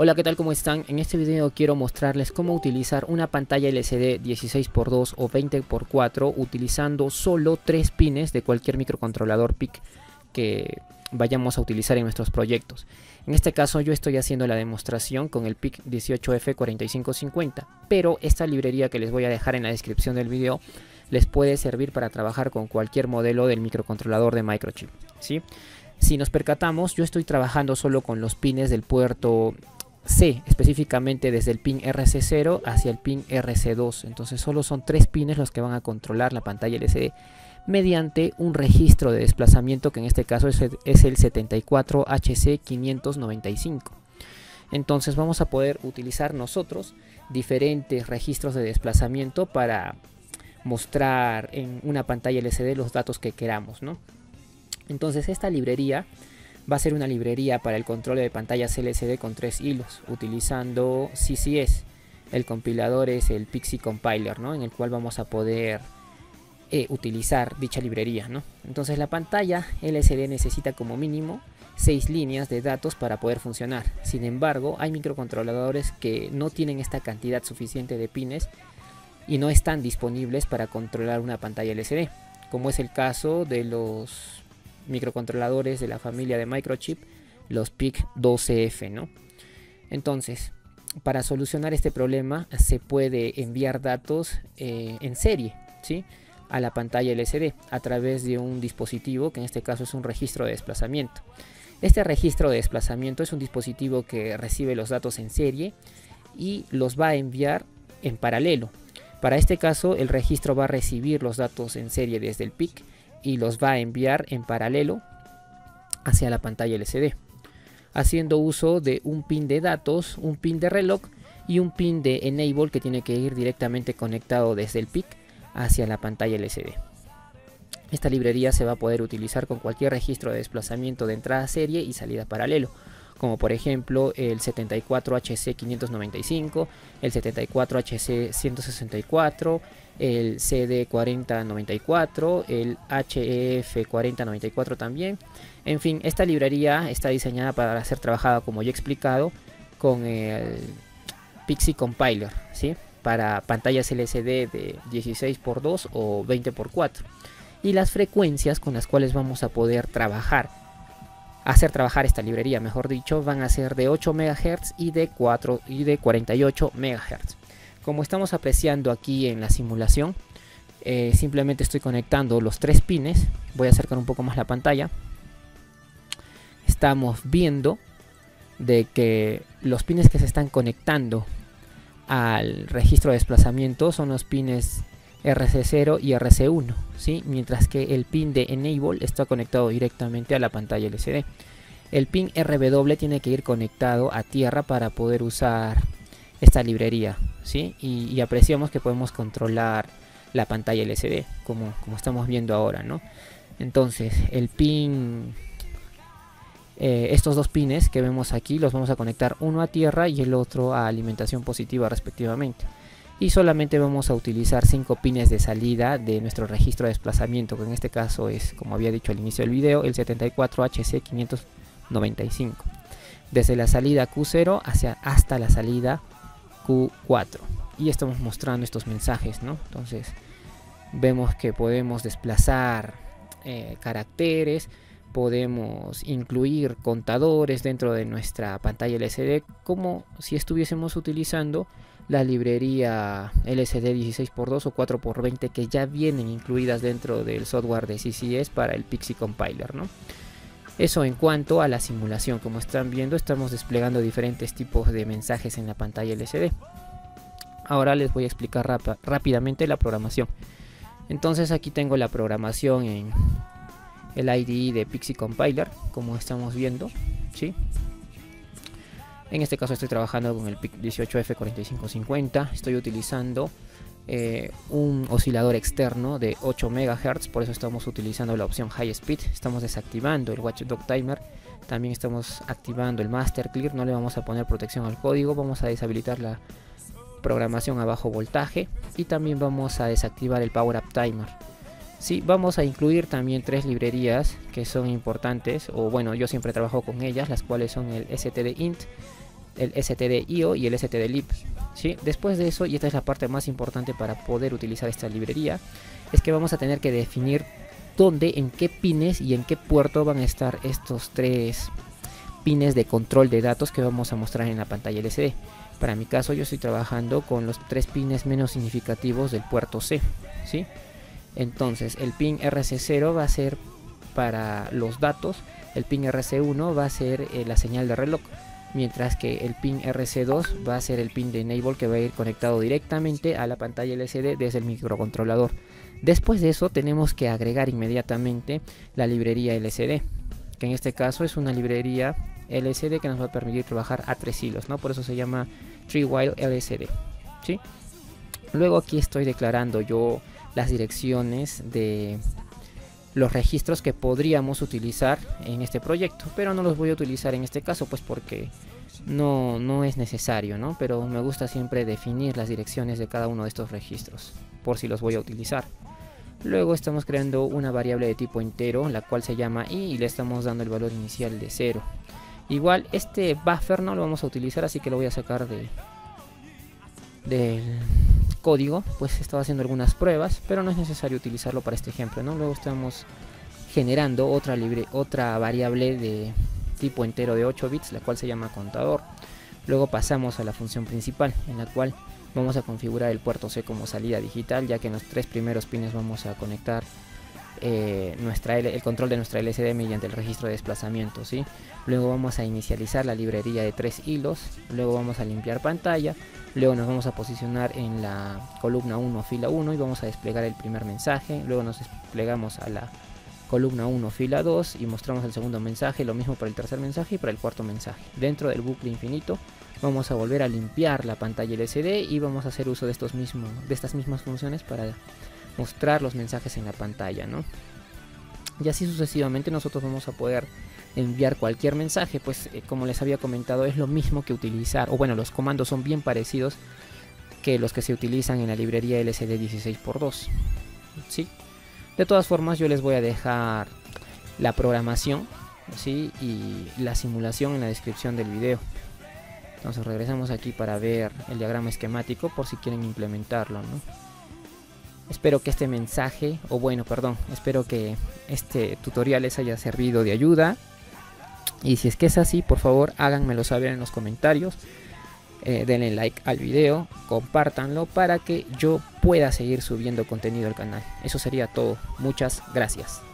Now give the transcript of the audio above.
Hola, ¿qué tal? ¿Cómo están? En este video quiero mostrarles cómo utilizar una pantalla LCD 16x2 o 20x4 utilizando solo 3 pines de cualquier microcontrolador PIC que vayamos a utilizar en nuestros proyectos. En este caso yo estoy haciendo la demostración con el PIC 18F4550, pero esta librería que les voy a dejar en la descripción del video les puede servir para trabajar con cualquier modelo del microcontrolador de Microchip, ¿sí? Si nos percatamos, yo estoy trabajando solo con los pines del puerto C, específicamente desde el pin RC0 hacia el pin RC2. Entonces solo son 3 pines los que van a controlar la pantalla LCD mediante un registro de desplazamiento que en este caso es el 74HC595. Entonces vamos a poder utilizar nosotros diferentes registros de desplazamiento para mostrar en una pantalla LCD los datos que queramos, ¿no? Entonces esta librería va a ser una librería para el control de pantallas LCD con 3 hilos utilizando CCS. El compilador es el PIC C Compiler, ¿no?, en el cual vamos a poder utilizar dicha librería, ¿no? Entonces la pantalla LCD necesita como mínimo 6 líneas de datos para poder funcionar. Sin embargo, hay microcontroladores que no tienen esta cantidad suficiente de pines y no están disponibles para controlar una pantalla LCD, como es el caso de los microcontroladores de la familia de Microchip, los PIC 12F, ¿no? Entonces, para solucionar este problema se puede enviar datos en serie, ¿sí?, a la pantalla LCD a través de un dispositivo que en este caso es un registro de desplazamiento. Este registro de desplazamiento es un dispositivo que recibe los datos en serie y los va a enviar en paralelo. Para este caso, el registro va a recibir los datos en serie desde el PIC y los va a enviar en paralelo hacia la pantalla LCD, haciendo uso de un pin de datos, un pin de reloj y un pin de enable que tiene que ir directamente conectado desde el PIC hacia la pantalla LCD. Esta librería se va a poder utilizar con cualquier registro de desplazamiento de entrada serie y salida paralelo, como por ejemplo el 74HC595, el 74HC164, el CD4094, el HEF4094 también. En fin, esta librería está diseñada para ser trabajada, como ya he explicado, con el PIC C Compiler, ¿sí?, para pantallas LCD de 16x2 o 20x4. Y las frecuencias con las cuales vamos a poder hacer trabajar esta librería, mejor dicho, van a ser de 8 MHz y de 48 MHz. Como estamos apreciando aquí en la simulación, simplemente estoy conectando los 3 pines. Voy a acercar un poco más la pantalla. Estamos viendo de que los pines que se están conectando al registro de desplazamiento son los pines RC0 y RC1, ¿sí?, mientras que el pin de enable está conectado directamente a la pantalla LCD. El pin RW tiene que ir conectado a tierra para poder usar esta librería, ¿sí?, y apreciamos que podemos controlar la pantalla LCD como estamos viendo ahora, ¿no? Entonces el pin, estos dos pines que vemos aquí, los vamos a conectar uno a tierra y el otro a alimentación positiva respectivamente. Y solamente vamos a utilizar 5 pines de salida de nuestro registro de desplazamiento, que en este caso es, como había dicho al inicio del video, el 74HC595. Desde la salida Q0 hasta la salida Q4. Y estamos mostrando estos mensajes, ¿no? Entonces vemos que podemos desplazar caracteres, podemos incluir contadores dentro de nuestra pantalla LCD, como si estuviésemos utilizando la librería LCD 16x2 o 4x20 que ya vienen incluidas dentro del software de CCS para el PIC C Compiler, ¿no? Eso en cuanto a la simulación. Como están viendo, estamos desplegando diferentes tipos de mensajes en la pantalla LCD. Ahora les voy a explicar rápidamente la programación. Entonces aquí tengo la programación en el IDE de PIC C Compiler, como estamos viendo, ¿sí? En este caso estoy trabajando con el PIC 18F4550, estoy utilizando un oscilador externo de 8 MHz, por eso estamos utilizando la opción High Speed, estamos desactivando el Watchdog Timer, también estamos activando el Master Clear, no le vamos a poner protección al código, vamos a deshabilitar la programación a bajo voltaje y también vamos a desactivar el Power Up Timer. Sí, vamos a incluir también 3 librerías que son importantes, o bueno, yo siempre trabajo con ellas, las cuales son el stdint, el stdio y el stdlib, ¿sí? Después de eso, y esta es la parte más importante para poder utilizar esta librería, es que vamos a tener que definir dónde, en qué pines y en qué puerto van a estar estos tres pines de control de datos que vamos a mostrar en la pantalla LCD. Para mi caso, yo estoy trabajando con los tres pines menos significativos del puerto C, ¿sí? Entonces, el pin RC0 va a ser para los datos, el pin RC1 va a ser la señal de reloj, mientras que el pin RC2 va a ser el pin de enable que va a ir conectado directamente a la pantalla LCD desde el microcontrolador. Después de eso tenemos que agregar inmediatamente la librería LCD, que en este caso es una librería LCD que nos va a permitir trabajar a tres hilos, ¿no? Por eso se llama 3-While LCD, ¿sí? Luego aquí estoy declarando yo las direcciones de los registros que podríamos utilizar en este proyecto, pero no los voy a utilizar en este caso, pues porque no es necesario, ¿no? Pero me gusta siempre definir las direcciones de cada uno de estos registros, por si los voy a utilizar. Luego estamos creando una variable de tipo entero, la cual se llama i, y le estamos dando el valor inicial de 0. Igual este buffer no lo vamos a utilizar, así que lo voy a sacar del código, pues estaba haciendo algunas pruebas, pero no es necesario utilizarlo para este ejemplo, ¿no? Luego estamos generando otra variable de tipo entero de 8 bits, la cual se llama contador. Luego pasamos a la función principal, en la cual vamos a configurar el puerto C como salida digital, ya que en los tres primeros pines vamos a conectar el control de nuestra LCD mediante el registro de desplazamiento, ¿sí? Luego vamos a inicializar la librería de 3 hilos, luego vamos a limpiar pantalla, luego nos vamos a posicionar en la columna 1, fila 1, y vamos a desplegar el primer mensaje. Luego nos desplegamos a la columna 1, fila 2, y mostramos el segundo mensaje, lo mismo para el tercer mensaje y para el cuarto mensaje. Dentro del bucle infinito vamos a volver a limpiar la pantalla LCD y vamos a hacer uso de estas mismas funciones para mostrar los mensajes en la pantalla, ¿no? Y así sucesivamente nosotros vamos a poder enviar cualquier mensaje, pues como les había comentado, es lo mismo que utilizar, o bueno, los comandos son bien parecidos que los que se utilizan en la librería LCD 16x2, ¿sí? De todas formas, yo les voy a dejar la programación, ¿sí? Y la simulación en la descripción del video. Entonces regresamos aquí para ver el diagrama esquemático por si quieren implementarlo, ¿no? Espero que este mensaje, o bueno, perdón, espero que este tutorial les haya servido de ayuda. Y si es que es así, por favor háganmelo saber en los comentarios, denle like al video, compártanlo para que yo pueda seguir subiendo contenido al canal. Eso sería todo, muchas gracias.